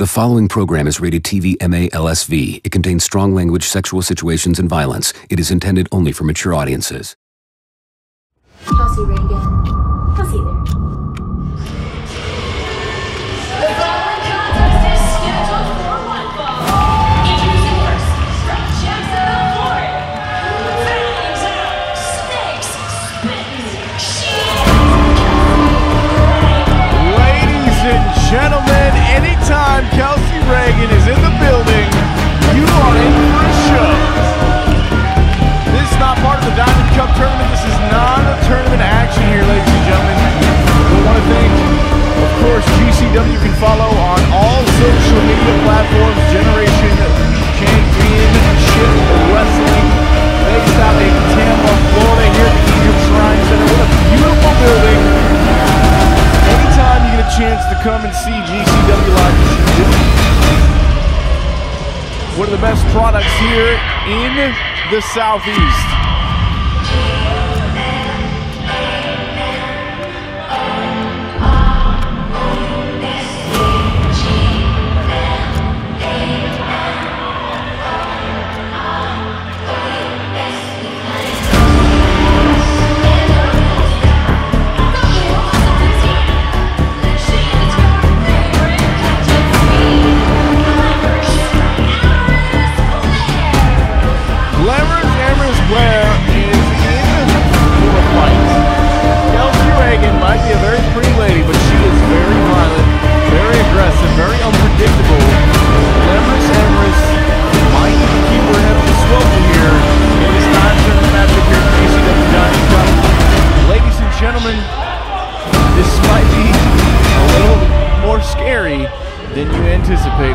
The following program is rated TV-MA-LSV. It contains strong language, sexual situations, and violence. It is intended only for mature audiences. Chelsea Reagan. Chelsea there. Gentlemen, anytime Kelsey Reagan is in the building, you are in for a show. This is not part of the Diamond Cup tournament. This is non-tournament action here, ladies and gentlemen. We want to thank, of course, GCW. You can follow on all social media platforms, Generation Championship Wrestling, based out in Tampa, Florida, here at the Egypt Shrine Center. What a beautiful building. Anytime you get a chance to come and see GCW Live, you should do it. One of the best products here in the Southeast.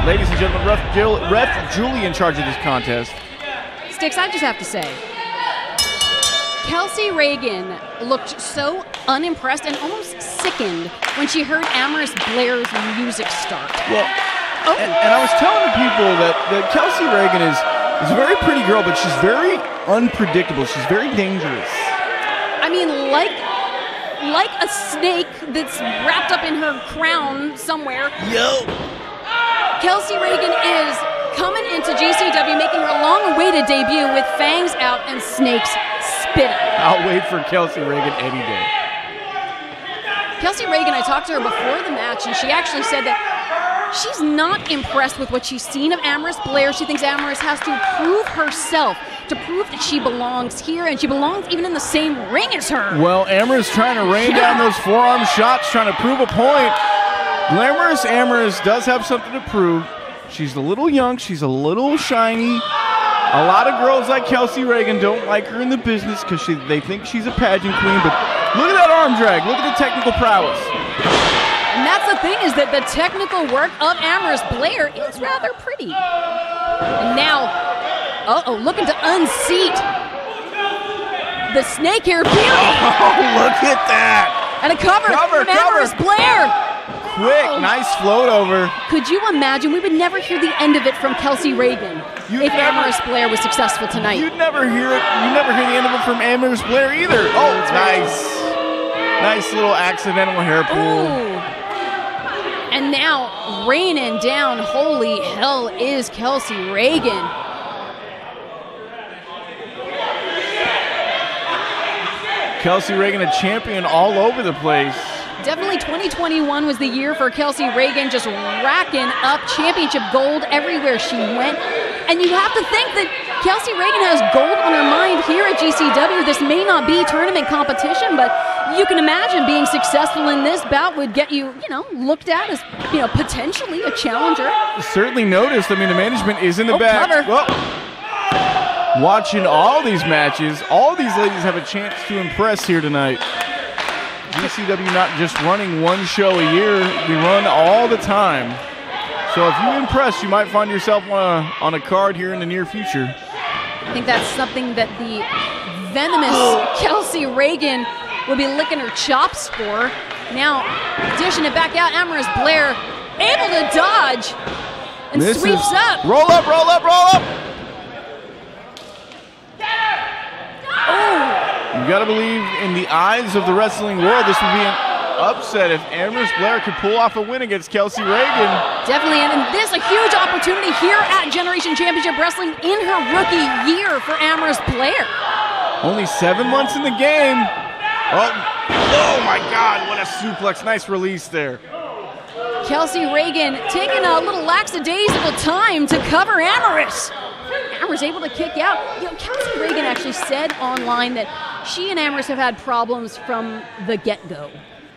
Ladies and gentlemen, Ref Julie in charge of this contest. Sticks, I just have to say, Kelsey Reagan looked so unimpressed and almost sickened when she heard Amorous Blair's music start. Well, and I was telling people that Kelsey Reagan is a very pretty girl, but she's very unpredictable. She's very dangerous. I mean, like a snake that's wrapped up in her crown somewhere. Yo. Kelsey Reagan is coming into GCW, making her long-awaited debut with fangs out and snakes spitting. I'll wait for Kelsey Reagan any day. Kelsey Reagan, I talked to her before the match, and she actually said that she's not impressed with what she's seen of Amorous Blair. She thinks Amorous has to prove herself, to prove that she belongs here, and she belongs even in the same ring as her. Well, Amorous trying to rain down those forearm shots, trying to prove a point. Glamorous Amorous does have something to prove. She's a little young. She's a little shiny. A lot of girls like Kelsey Reagan don't like her in the business because they think she's a pageant queen. But look at that arm drag. Look at the technical prowess. And that's the thing, is that the technical work of Amorous Blair is rather pretty. And now, uh-oh, looking to unseat the snake here. Oh, look at that. And a cover from Amorous Blair. Quick, nice float over. Could you imagine? We would never hear the end of it from Kelsey Reagan if Amorous Blair was successful tonight. You'd never hear it. You'd never hear the end of it from Amorous Blair either. Oh, nice. Nice little accidental hair pull. Ooh. And now, raining down, holy hell, is Kelsey Reagan. Kelsey Reagan, a champion all over the place. Definitely 2021 was the year for Kelsey Reagan, just racking up championship gold everywhere she went. And you have to think that Kelsey Reagan has gold on her mind here at GCW. This may not be tournament competition, but you can imagine being successful in this bout would get you, you know, looked at as, you know, potentially a challenger. Certainly noticed. I mean, the management is in the back. Well, watching all these matches, all these ladies have a chance to impress here tonight. GCW not just running one show a year, we run all the time. So if you impress, you might find yourself on a card here in the near future. I think that's something that the venomous Kelsey Reagan will be licking her chops for. Now, dishing it back out, Amorous Blair able to dodge and sweeps up. Roll up, roll up, roll up. Get her! Oh. You gotta believe in the eyes of the wrestling world. This would be an upset if Amherst Blair could pull off a win against Kelsey Reagan. Definitely, and in this, a huge opportunity here at Generation Championship Wrestling in her rookie year for Amherst Blair. Only 7 months in the game. Oh my God, what a suplex. Nice release there. Kelsey Reagan taking a little lackadaisical time to cover Amherst. Amherst able to kick out. You know, Kelsey Reagan actually said online that she and Amherst have had problems from the get-go,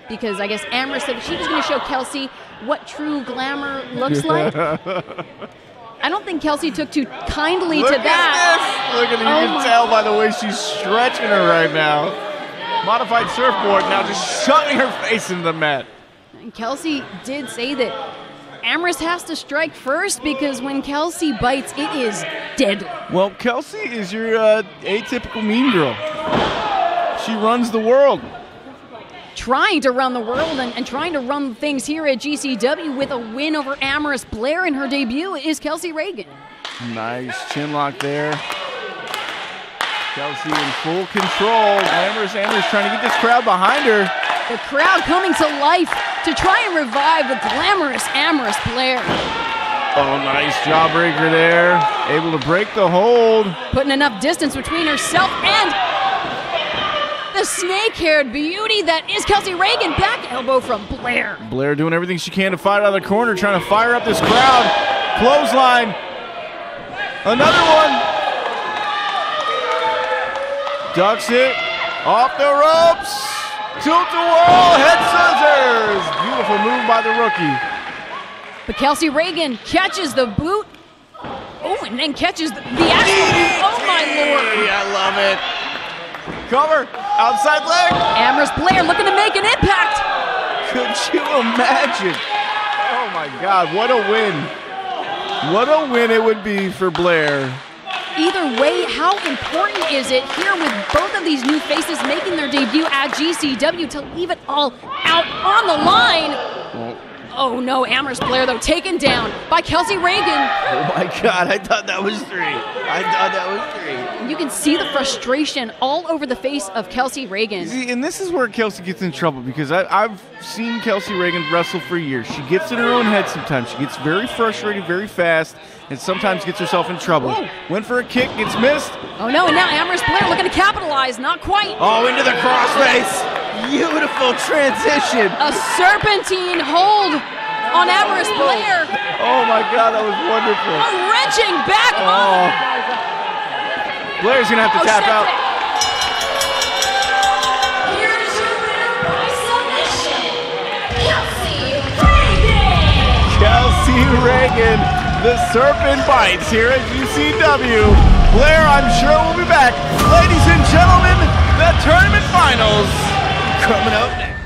because I guess Amherst said she was going to show Kelsey what true glamour looks like. I don't think Kelsey took too kindly to that. Look at this. Look at, you can tell by the way she's stretching her right now. Modified surfboard now just shoving her face into the mat. And Kelsey did say that Amherst has to strike first, because when Kelsey bites, it is deadly. Well, Kelsey is your atypical mean girl. She runs the world. Trying to run the world and trying to run things here at GCW with a win over Amherst Blair in her debut is Kelsey Reagan. Nice chin lock there. Kelsey in full control. Amherst trying to get this crowd behind her. The crowd coming to life to try and revive the glamorous Amherst Blair. Oh, nice jawbreaker there. Able to break the hold. Putting enough distance between herself and the snake-haired beauty that is Kelsey Reagan. Back elbow from Blair. Blair doing everything she can to fight out of the corner, trying to fire up this crowd. Clothesline. Another one. Ducks it. Off the ropes. Tilt-a-whirl head scissors. Beautiful move by the rookie. But Kelsey Reagan catches the boot. Oh, and then catches the action. Oh, my Lord. I love it. Cover. Outside leg. Amherst Blair looking to make an impact. Could you imagine? Oh, my God. What a win. What a win it would be for Blair. Either way, how important is it here with both of these new faces making their debut at GCW to leave it all out on the line? Oh no, Amherst Blair though taken down by Kelsey Reagan. Oh my God, I thought that was three. You can see the frustration all over the face of Kelsey Reagan. See, and this is where Kelsey gets in trouble, because I've seen Kelsey Reagan wrestle for years. She gets in her own head sometimes. She gets very frustrated very fast, and sometimes gets herself in trouble. Whoa. Went for a kick, gets missed. Oh no, and now Amherst Blair looking to capitalize, not quite. Oh, into the crossface. Beautiful transition. A serpentine hold on Amherst Blair. Oh my God, that was wonderful. A wrenching back on. Blair's gonna have to tap out. Here's your winner by submission, Kelsey Reagan. Kelsey Reagan, the serpent bites here at GCW. Blair, I'm sure, will be back. Ladies and gentlemen, the tournament finals. Coming up next.